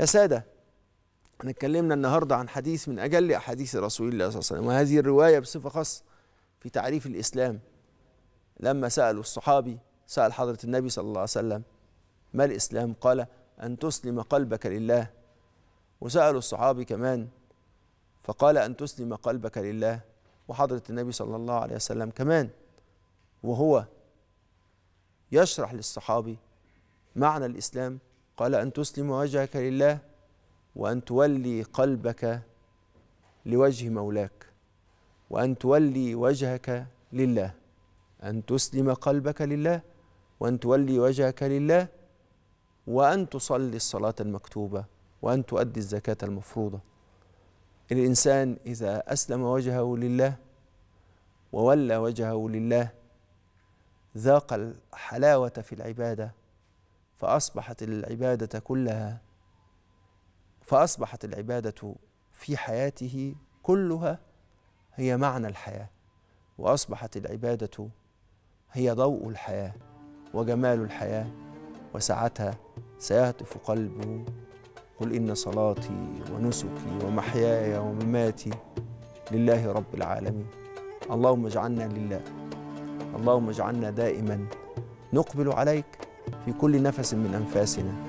يا سادة، احنا اتكلمنا النهارده عن حديث من اجل احاديث رسول الله صلى الله عليه وسلم، وهذه الروايه بصفه خاصه في تعريف الاسلام. لما سالوا الصحابي، سال حضره النبي صلى الله عليه وسلم: ما الاسلام؟ قال: ان تسلم قلبك لله. وسالوا الصحابي كمان فقال: ان تسلم قلبك لله، وحضره النبي صلى الله عليه وسلم كمان، وهو يشرح للصحابي معنى الاسلام قال: ان تسلم وجهك لله وأن تولي قلبك لوجه مولاك، وأن تولي وجهك لله. أن تسلم قلبك لله، وأن تولي وجهك لله، وأن تصلي الصلاة المكتوبة، وأن تؤدي الزكاة المفروضة. الإنسان إذا أسلم وجهه لله وولى وجهه لله ذاق الحلاوة في العبادة، فأصبحت العبادة في حياته كلها هي معنى الحياة، وأصبحت العبادة هي ضوء الحياة وجمال الحياة، وساعتها سيهتف قلبه: قل إن صلاتي ونسكي ومحياي ومماتي لله رب العالمين. اللهم اجعلنا لله، اللهم اجعلنا دائما نقبل عليك في كل نفس من أنفاسنا،